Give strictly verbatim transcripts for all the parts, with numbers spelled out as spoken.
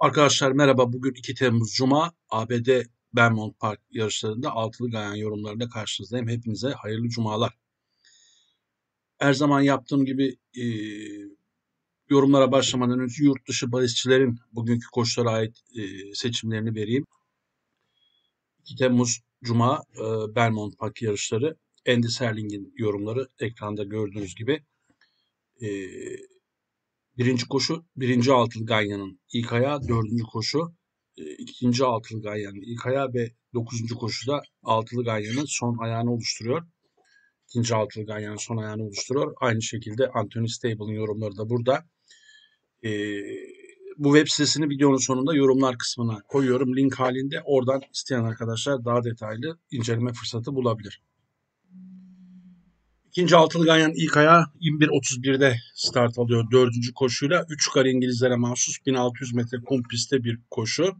Arkadaşlar merhaba, bugün iki Temmuz Cuma A B D Belmont Park yarışlarında altılı gayan yorumlarıyla karşınızdayım. Hepinize hayırlı cumalar. Her zaman yaptığım gibi e, yorumlara başlamadan önce yurt dışı bahisçilerin bugünkü koşulara ait e, seçimlerini vereyim. iki Temmuz Cuma e, Belmont Park yarışları. Andy Serling'in yorumları ekranda gördüğünüz gibi. E, Birinci koşu, birinci altılı ganyanın ilk ayağı, dördüncü koşu, ikinci altılı ganyanın ilk ayağı ve dokuzuncu koşuda altılı ganyanın son ayağını oluşturuyor. İkinci altılı ganyanın son ayağını oluşturuyor. Aynı şekilde Anthony Stable'ın yorumları da burada. Ee, bu web sitesini videonun sonunda yorumlar kısmına koyuyorum. Link halinde, oradan isteyen arkadaşlar daha detaylı inceleme fırsatı bulabilir. İkinci altılı ganyanın ilk ayağı yirmi bir otuz bir'de start alıyor dördüncü koşuyla. Üç yukarı İngilizlere mahsus bin altı yüz metre kum pistte bir koşu.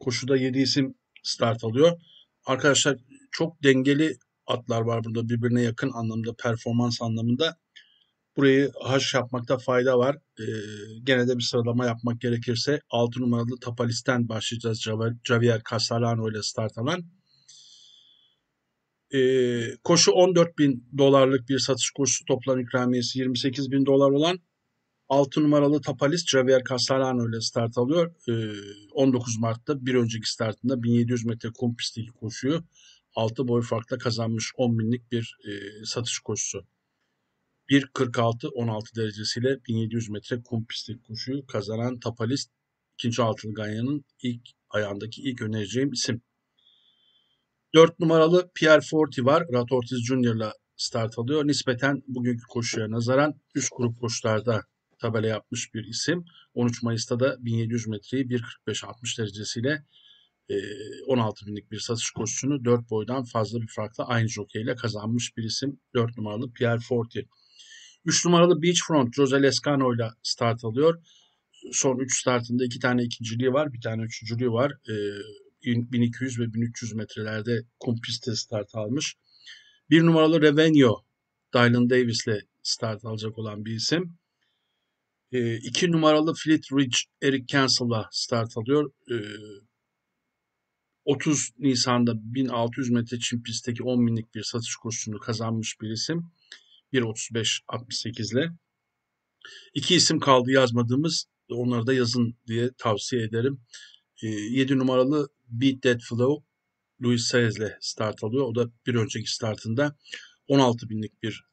Koşuda yedi isim start alıyor. Arkadaşlar çok dengeli atlar var burada, birbirine yakın anlamda, performans anlamında. Burayı haş yapmakta fayda var. Ee, gene de bir sıralama yapmak gerekirse altı numaralı Tapalis'ten başlayacağız. Javier Castellano ile start alan. Ee, koşu on dört bin dolarlık bir satış koşusu, toplam ikramiyesi yirmi sekiz bin dolar olan altı numaralı Tapalis Javier Castellano ile start alıyor. Ee, on dokuz Mart'ta bir önceki startında bin yedi yüz metre kum pistteki koşuyu altı boy farkla kazanmış on binlik bir e, satış koşusu. bir kırk altı on altı derecesiyle bin yedi yüz metre kum pistteki koşuyu kazanan Tapalis, ikinci altılı ganyanın ilk ayağındaki ilk önereceğim isim. dört numaralı Pierre Forti var. Irad Ortiz Junior ile start alıyor. Nispeten bugünkü koşuya nazaran üst grup koşularda tabela yapmış bir isim. on üç Mayıs'ta da bin yedi yüz metreyi bir kırk beş altmış derecesiyle on altı binlik bir satış koşusunu dört boydan fazla bir farkla aynı jokeyle kazanmış bir isim. dört numaralı Pierre Forti. üç numaralı Beachfront Jose Lescano ile start alıyor. Son üç startında iki tane ikinciliği var, bir tane üçüncülüğü var. bin iki yüz ve bin üç yüz metrelerde kum pistte start almış. bir numaralı Revenio, Dylan Davis'le start alacak olan bir isim. iki e, numaralı Fleet Ridge, Eric Cancel'la start alıyor. E, otuz Nisan'da bin altı yüz metre çim pistteki on binlik bir satış koşusunu kazanmış bir isim. bir otuz beş altmış sekiz'le. İki isim kaldı yazmadığımız. Onları da yazın diye tavsiye ederim. E, yedi numaralı Beat That Flow, Luis Saez'le start alıyor. O da bir önceki startında on altı binlik bir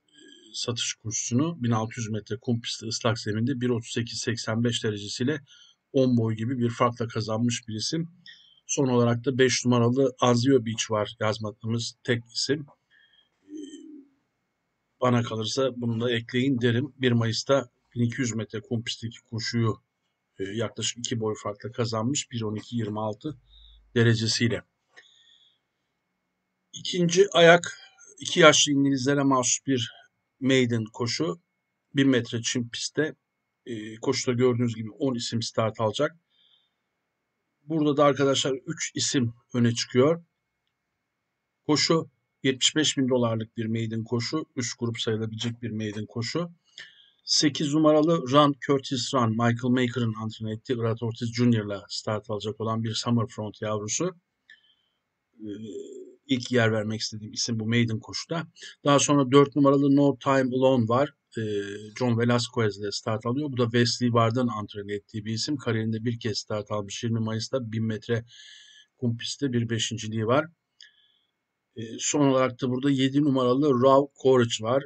satış kursunu bin altı yüz metre kum pisti ıslak zeminde bir otuz sekiz seksen beş derecesiyle on boy gibi bir farkla kazanmış bir isim. Son olarak da beş numaralı Anzio Beach var, yazmadığımız tek isim. Bana kalırsa bunu da ekleyin derim. bir Mayıs'ta bin iki yüz metre kum pistteki koşuyu yaklaşık iki boy farkla kazanmış bir on iki yirmi altı derecesiyle. İkinci ayak iki yaşlı İngilizlere mahsus bir maiden koşu. bin metre çim pistte e, koşuda gördüğünüz gibi on isim start alacak. Burada da arkadaşlar üç isim öne çıkıyor. Koşu yetmiş beş bin dolarlık bir maiden koşu. Üst grup sayılabilecek bir maiden koşu. sekiz numaralı Rand Curtis Rand, Michael Maker'ın antren ettiği Irad Ortiz Junior'la start alacak olan bir Summerfront yavrusu. Ee, ilk yer vermek istediğim isim bu maiden koşuda. Daha sonra dört numaralı No Time Alone var. Ee, John Velasquez'le start alıyor. Bu da Wesley Ward'ın antren ettiği bir isim. Kariyerinde bir kez start almış. yirmi Mayıs'ta bin metre kum pistte bir beşinciliği var. Ee, son olarak da burada yedi numaralı Raw Courage var.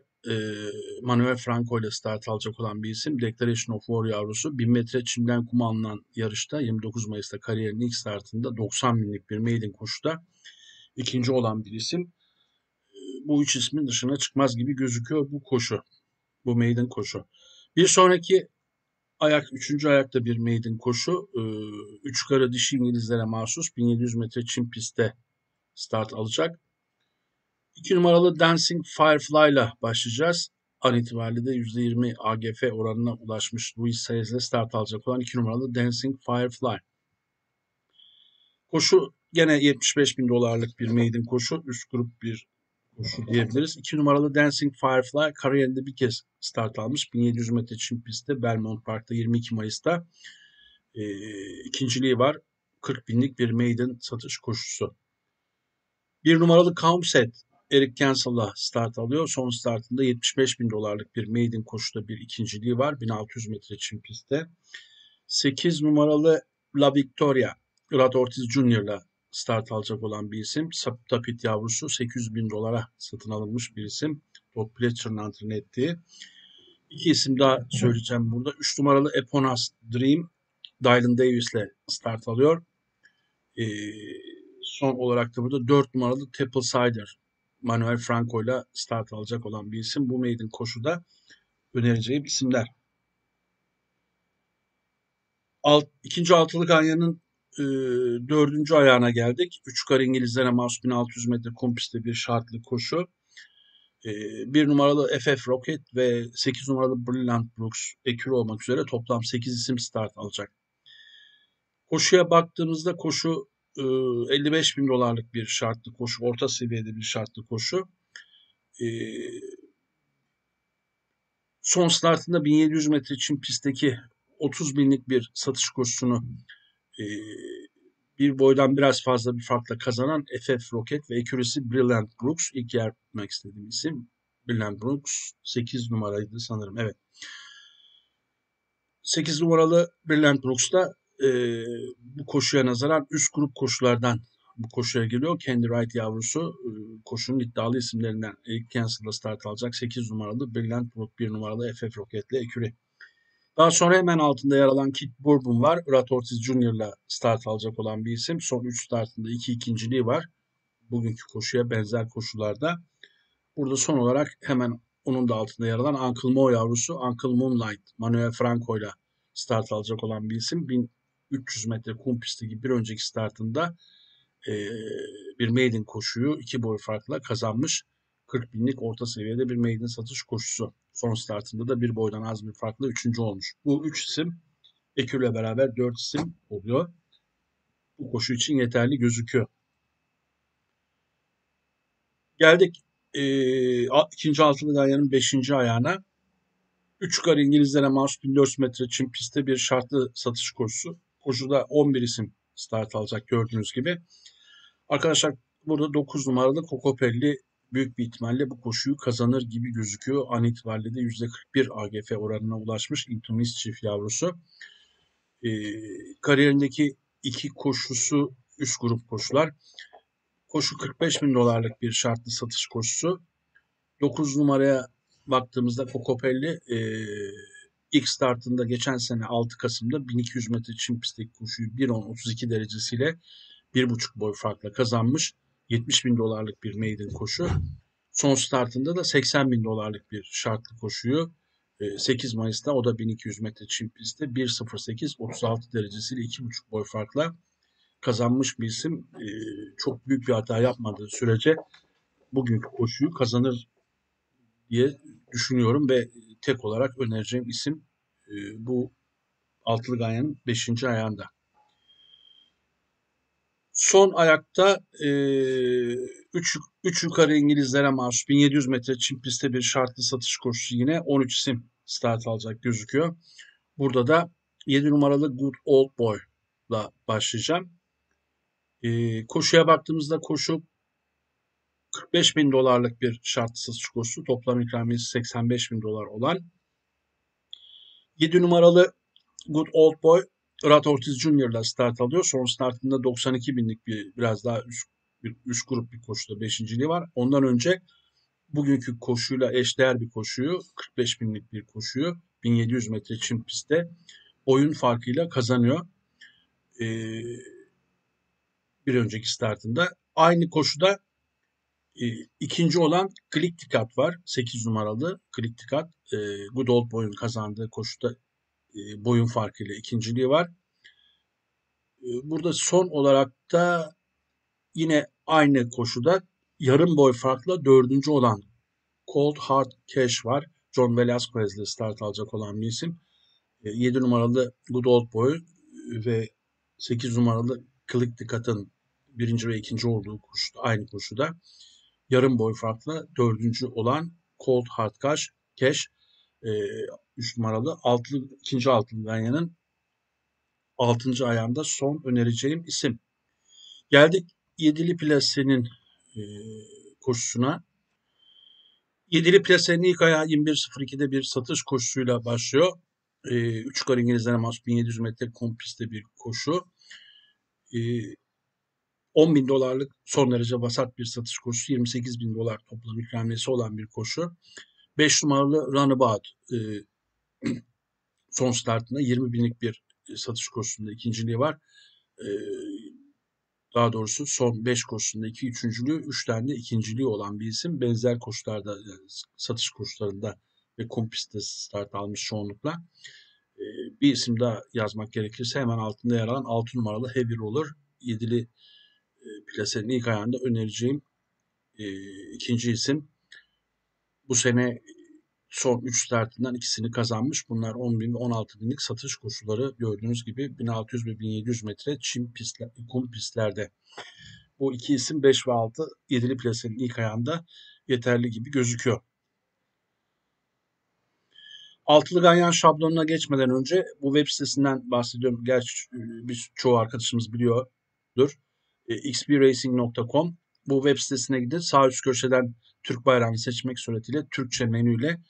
Manuel Franco ile start alacak olan bir isim. Declaration of War yavrusu. bin metre çimden kuma alınan yarışta yirmi dokuz Mayıs'ta kariyerinin ilk startında doksan binlik bir maiden koşuda ikinci olan bir isim. Bu üç ismin dışına çıkmaz gibi gözüküyor bu koşu. Bu maiden koşu. Bir sonraki ayak, üçüncü ayakta bir maiden koşu. Üç yukarı dişi İngilizlere mahsus bin yedi yüz metre çim pistte start alacak. iki numaralı Dancing Firefly ile başlayacağız. An itibariyle de yüzde yirmi A G F oranına ulaşmış Luis Saez ile start alacak olan iki numaralı Dancing Firefly. Koşu gene yetmiş beş bin dolarlık bir maiden koşu. Üst grup bir koşu diyebiliriz. iki numaralı Dancing Firefly kariyerinde bir kez start almış. bin yedi yüz metre çim pistte Belmont Park'ta yirmi iki Mayıs'ta e, ikinciliği var. kırk binlik bir maiden satış koşusu. Bir numaralı Comset, Eric Cancel'la start alıyor. Son startında yetmiş beş bin dolarlık bir maiden koşuda bir ikinciliği var. bin altı yüz metre çim pistte. sekiz numaralı La Victoria, Irad Ortiz Junior'la start alacak olan bir isim. Saptapit yavrusu sekiz yüz bin dolara satın alınmış bir isim. Todd Pletcher'ın antrenör ettiği. İki isim daha söyleyeceğim burada. üç numaralı Eponas Dream, Dylan Davis'le start alıyor. Ee, son olarak da burada dört numaralı Tapples Cider, Manuel Franco'yla start alacak olan bir isim. Bu maiden koşuda önereceğim isimler. Alt, ikinci altılı ganyanın e, dördüncü ayağına geldik. Üç yukarı İngilizlere mahsus bin altı yüz metre kum pistte bir şartlı koşu. E, bir numaralı F F Rocket ve sekiz numaralı Brilliant Brooks ekürü olmak üzere toplam sekiz isim start alacak. Koşuya baktığımızda koşu e, elli beş bin dolarlık bir şartlı koşu. Orta seviyede bir şartlı koşu. E, son startında bin yedi yüz metre için pistteki otuz binlik bir satış koşusunu e, bir boydan biraz fazla bir farkla kazanan F F Rocket ve ekürisi Brilliant Brooks. İlk yer tutmak istediğim isim Brilliant Brooks. sekiz numaraydı sanırım. Evet. sekiz numaralı Brilliant Brooks da e, bu koşuya nazaran üst grup koşulardan bu koşuya geliyor. Candy Wright yavrusu e, koşunun iddialı isimlerinden ilk Cancel'da start alacak. sekiz numaralı Brilliant Brooks, bir numaralı F F Rocket'le ekürü. Daha sonra hemen altında yer alan Kit Bourbon var. Irad Ortiz Junior'la start alacak olan bir isim. Son üç startında iki ikinciliği var. Bugünkü koşuya benzer koşularda. Burada son olarak hemen onun da altında yer alan Uncle Mo yavrusu, Uncle Moonlight, Manuel Franco'yla start alacak olan bir isim. bin üç yüz metre kum pisti gibi bir önceki startında e, bir maiden koşuyu iki boy farkla kazanmış. kırk binlik orta seviyede bir maiden satış koşusu. Son startında da bir boydan az bir farklı üçüncü olmuş. Bu üç isim ekürle beraber dört isim oluyor. Bu koşu için yeterli gözüküyor. Geldik e, ikinci altılı ganyanın beşinci ayağına. Üç yukarı İngilizlere mahsus bin dört yüz metre çim pistte bir şartlı satış koşusu. Koşuda on bir isim start alacak gördüğünüz gibi. Arkadaşlar burada dokuz numaralı Kokopelli büyük bir ihtimalle bu koşuyu kazanır gibi gözüküyor. An itibariyle de yüzde kırk bir A G F oranına ulaşmış Intunis çift yavrusu. Ee, kariyerindeki iki koşusu üst grup koşular. Koşu kırk beş bin dolarlık bir şartlı satış koşusu. dokuz numaraya baktığımızda Kokopelli e, ilk startında geçen sene altı Kasım'da bin iki yüz metre çim pistteki koşuyu bir on otuz iki derecesiyle bir buçuk boy farkla kazanmış. yetmiş bin dolarlık bir maiden koşu. Son startında da seksen bin dolarlık bir şartlı koşuyu sekiz Mayıs'ta o da bin iki yüz metre çim pistte bir sıfır sekiz otuz altı derecesiyle iki buçuk boy farkla kazanmış bir isim. Çok büyük bir hata yapmadığı sürece bugünkü koşuyu kazanır diye düşünüyorum ve tek olarak önereceğim isim bu altılı ganyanın beşinci ayağında. Son ayakta üç e, yukarı İngilizlere mahsus bin yedi yüz metre çim pistte bir şartlı satış koşusu yine on üç isim start alacak gözüküyor. Burada da yedi numaralı Good Old Boy'la başlayacağım. E, koşuya baktığımızda koşu kırk beş bin dolarlık bir şartlı satış koşusu. Toplam ikramiyesi seksen beş bin dolar olan. yedi numaralı Good Old Boy Irad Ortiz Junior'la start alıyor. Son startında doksan iki binlik bir biraz daha üst, bir, üst grup bir koşuda beşinciliği var. Ondan önce bugünkü koşuyla eşdeğer bir koşuyu, kırk beş binlik bir koşuyu bin yedi yüz metre çim pistte boyun farkıyla kazanıyor. Ee, bir önceki startında. Aynı koşuda e, ikinci olan Click Dicat var. sekiz numaralı Click Dicat. E, Good Old Boy'un kazandığı koşuda boyun farkıyla ikinciliği var. Burada son olarak da yine aynı koşuda yarım boy farkla dördüncü olan Cold Hard Cash var. John Velasquez ile start alacak olan bir isim. yedi numaralı Good Old Boy ve sekiz numaralı Click Dicat'ın birinci ve ikinci olduğu koşuda, aynı koşuda yarım boy farkla dördüncü olan Cold Hard Cash Cash üç numaralı altılı, ikinci altılı ganyanın altıncı ayağımda son önereceğim isim. Geldik Yedili Plase'nin e, koşusuna. Yedili Plase'nin ilk ayağı yirmi bir sıfır iki'de bir satış koşusuyla başlıyor. E, üç kar İngilizlere mahsus bin yedi yüz metre kompiste bir koşu. E, on bin dolarlık son derece vasat bir satış koşusu. yirmi sekiz bin dolar toplam ikramiyesi olan bir koşu. beş numaralı Runabout e, son startında yirmi binlik bir satış koşusunda ikinciliği var. E, daha doğrusu son beş koşusunda iki üçüncülüğü, üç tane de ikinciliği olan bir isim. Benzer koşularda, yani satış koşularında ve kompiste start almış çoğunlukla. E, bir isim daha yazmak gerekirse hemen altında yer alan altı numaralı Heavy Roller, yedili Plase'nin ilk ayağında önereceğim e, ikinci isim. Bu sene son üç startından ikisini kazanmış. Bunlar on bin ve on altı binlik satış koşuları, gördüğünüz gibi bin altı yüz ve bin yedi yüz metre çim pistler, kum pistlerde. Bu iki isim beş ve altı Yedili Plase'nin ilk ayağında yeterli gibi gözüküyor. Altılı Ganyan şablonuna geçmeden önce bu web sitesinden bahsediyorum. Gerçi biz, çoğu arkadaşımız biliyordur. x b racing nokta com. Bu web sitesine gidin. Sağ üst köşeden Türk bayrağını seçmek suretiyle Türkçe menüyle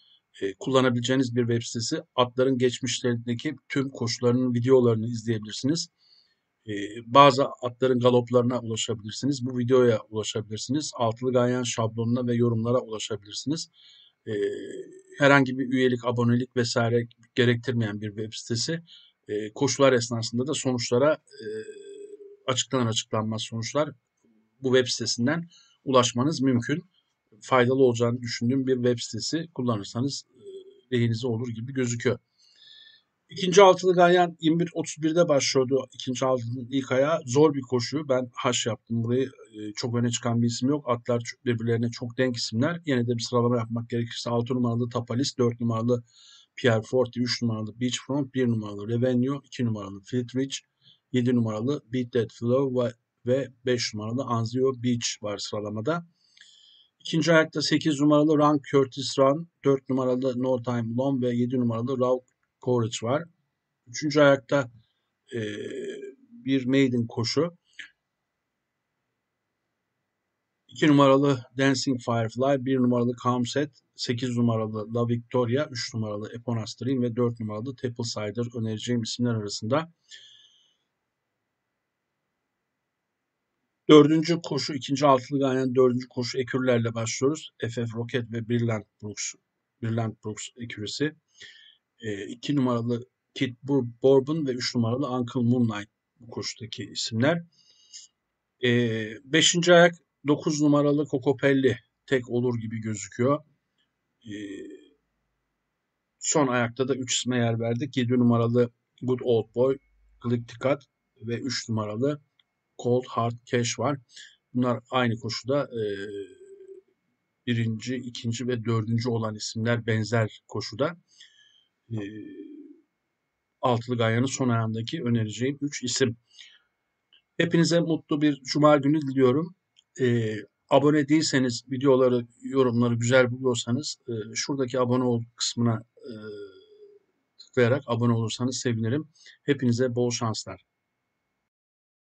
e, kullanabileceğiniz bir web sitesi. Atların geçmişlerindeki tüm koşularının videolarını izleyebilirsiniz. E, bazı atların galoplarına ulaşabilirsiniz. Bu videoya ulaşabilirsiniz. Altılı Ganyan şablonuna ve yorumlara ulaşabilirsiniz. E, herhangi bir üyelik, abonelik vesaire gerektirmeyen bir web sitesi. E, koşular esnasında da sonuçlara e, açıklanan açıklanmaz sonuçlar bu web sitesinden ulaşmanız mümkün. Faydalı olacağını düşündüğüm bir web sitesi, kullanırsanız lehinize olur gibi gözüküyor. İkinci altılı Ganyan yirmi bir otuz bir'de başlıyordu. İkinci altının ilk ayağı zor bir koşu. Ben haş yaptım burayı. Çok öne çıkan bir isim yok. Atlar birbirlerine çok denk isimler. Yine de bir sıralama yapmak gerekirse altı numaralı Tapalis, dört numaralı Pierre Forti, üç numaralı Beachfront, bir numaralı Revenio, iki numaralı Fleet Ridge, yedi numaralı Beat That Flow ve beş numaralı Anzio Beach var sıralamada. İkinci ayakta sekiz numaralı Rand Curtis Run, dört numaralı No Time Alone ve yedi numaralı Raw Courage var. Üçüncü ayakta e, bir maiden koşu. iki numaralı Dancing Firefly, bir numaralı Comset, sekiz numaralı La Victoria, üç numaralı Eponas Dream ve dört numaralı Tapples Cider önereceğim isimler arasında. Dördüncü koşu, ikinci altılı Ganyan dördüncü koşu ekürlerle başlıyoruz. F F Rocket ve Brilliant Brooks, Brilliant Brooks ekürisi. E, iki numaralı Kit Bourbon ve üç numaralı Uncle Moonlight bu koşudaki isimler. E, beşinci ayak dokuz numaralı Kokopelli tek olur gibi gözüküyor. E, son ayakta da üç isme yer verdik. yedi numaralı Good Old Boy, Click Dicat ve üç numaralı Cold Hard Cash var. Bunlar aynı koşuda e, birinci, ikinci ve dördüncü olan isimler benzer koşuda. E, Altılı Ganyan'ın son ayağındaki önereceğim üç isim. Hepinize mutlu bir cuma günü diliyorum. E, abone değilseniz, videoları, yorumları güzel buluyorsanız e, şuradaki abone ol kısmına e, tıklayarak abone olursanız sevinirim. Hepinize bol şanslar.